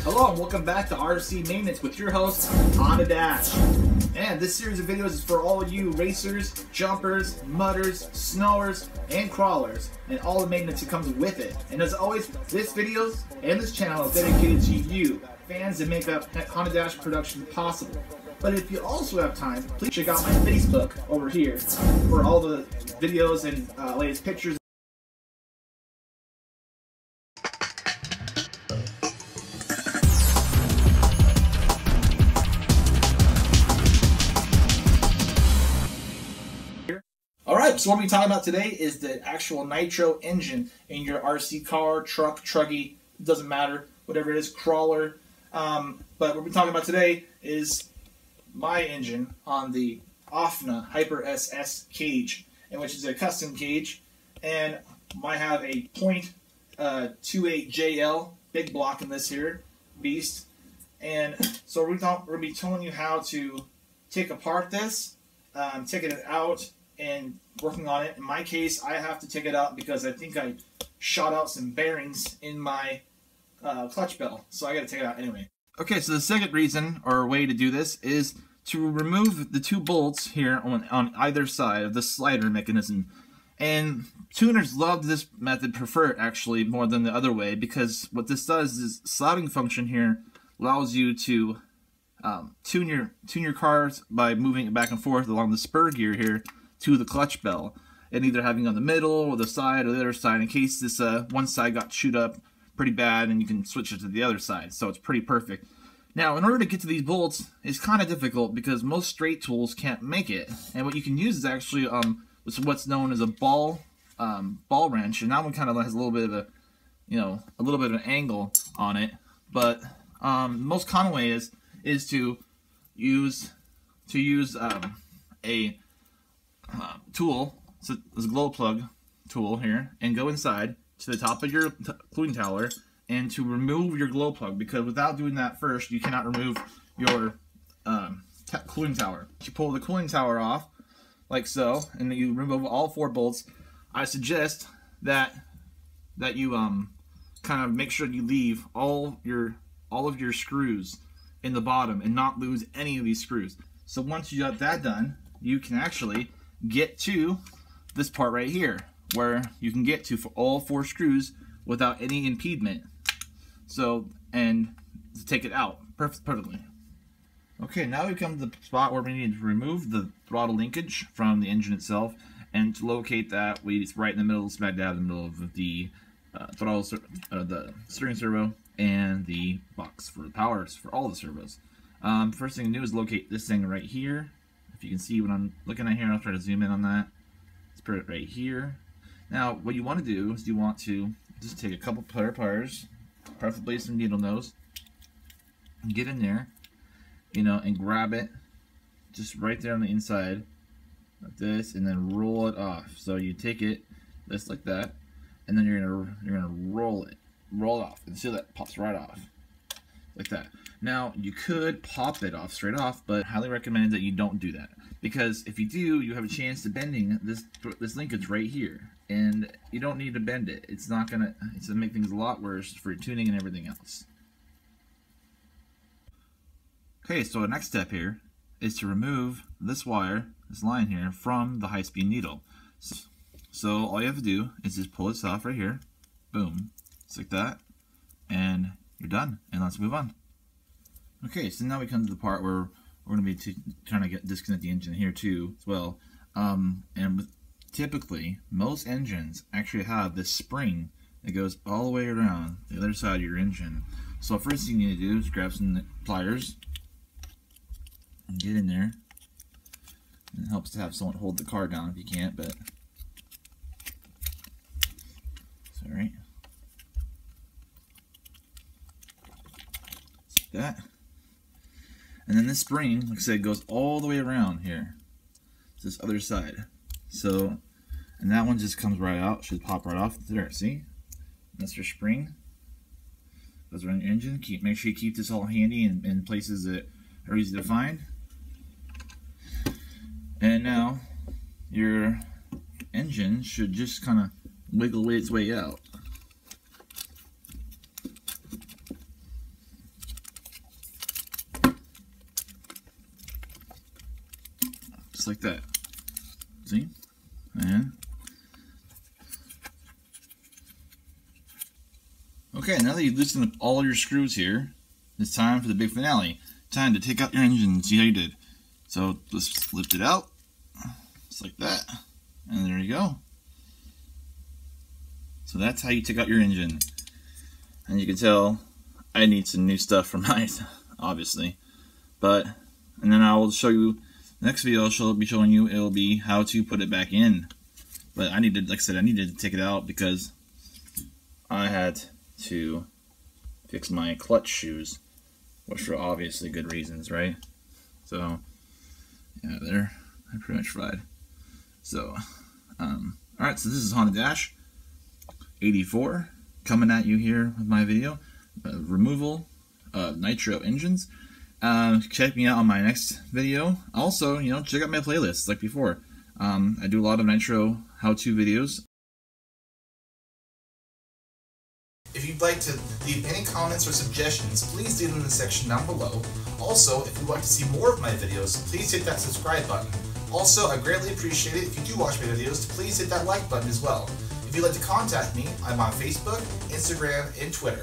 Hello and welcome back to RC Maintenance with your host, Honda Dash. And this series of videos is for all you racers, jumpers, mudders, snowers, and crawlers, and all the maintenance that comes with it. And as always, this video and this channel is dedicated to you, fans that make up Honda Dash production possible. But if you also have time, please check out my Facebook over here for all the videos and latest pictures. Alright, so what we're talking about today is the actual Nitro engine in your RC car, truck, Truggy, doesn't matter, whatever it is, crawler. But what we're talking about today is my engine on the Ofna Hyper SS cage, and which is a custom cage, and I have a .28JL big block in this here beast. And so we're going to be telling you how to take apart this, taking it out and working on it. In my case, I have to take it out because I think I shot out some bearings in my clutch bell, so I got to take it out anyway. Okay, so the second reason or way to do this is to remove the two bolts here on either side of the slider mechanism. And tuners love this method, prefer it actually more than the other way, because what this does is slotting function here allows you to tune your cars by moving it back and forth along the spur gear here to the clutch bell, and either having it on the middle or the side or the other side in case this one side got chewed up pretty bad, and you can switch it to the other side, so it's pretty perfect. Now, in order to get to these bolts, it's kind of difficult because most straight tools can't make it, and what you can use is actually what's known as a ball wrench, and that one kind of has a little bit of a, you know, a little bit of an angle on it. But the most common way is to use a tool, so this glow plug tool here, and go inside to the top of your cooling tower and to remove your glow plug, because without doing that first you cannot remove your cooling tower. You pull the cooling tower off like so, and then you remove all four bolts. I suggest that you kind of make sure you leave all of your screws in the bottom and not lose any of these screws. So once you got that done, you can actually get to this part right here, where you can get to for all four screws without any impediment. So, and to take it out perfectly. Okay, now we come to the spot where we need to remove the throttle linkage from the engine itself, and to locate that, it's right in the middle, smack dab in the middle of the the steering servo and the box for the powers for all the servos. First thing to do is locate this thing right here. If you can see what I'm looking at here, I'll try to zoom in on that. Let's put it right here. Now, what you want to do is you want to just take a couple pliers, preferably some needle nose, and get in there, you know, and grab it just right there on the inside like this, and then roll it off. So you take it just like that, and then you're gonna roll it off, and see that pops right off like that. Now, you could pop it off straight off, but highly recommend that you don't do that, because if you do, you have a chance to bending this linkage right here, and you don't need to bend it. It's gonna make things a lot worse for tuning and everything else. Okay, so the next step here is to remove this wire, this line here, from the high-speed needle. So all you have to do is just pull this off right here, boom, just like that, and you're done. And let's move on. Okay, so now we come to the part where we're going to be trying to disconnect the engine here too as well. Typically, most engines actually have this spring that goes all the way around the other side of your engine. So first thing you need to do is grab some pliers and get in there. And it helps to have someone hold the car down if you can't, but it's all right. Just like that. And then this spring, like I said, goes all the way around here to this other side. So, and that one just comes right out, should pop right off there, see? That's your spring. Goes around your engine. Make sure you keep this all handy in places that are easy to find. And now, your engine should just kind of wiggle its way out. Just like that. See? And okay, now that you've loosened up all your screws here, it's time for the big finale. Time to take out your engine and see how you did. So let's lift it out, just like that, and there you go. So that's how you take out your engine. And you can tell I need some new stuff for mine, obviously. But, and then I will show you, next video I'll be showing you, it'll be how to put it back in. But I needed, like I said, I needed to take it out because I had to fix my clutch shoes, which for obviously good reasons, right? So, yeah, there, I pretty much fried. So, alright, so this is Honda Dash 84 coming at you here with my video, removal of Nitro engines. Check me out on my next video. Also, you know, check out my playlists like before. I do a lot of Nitro how-to videos. If you'd like to leave any comments or suggestions, please leave them in the section down below. Also, if you'd like to see more of my videos, please hit that subscribe button. Also, I greatly appreciate it if you do watch my videos, please hit that like button as well. If you'd like to contact me, I'm on Facebook, Instagram, and Twitter.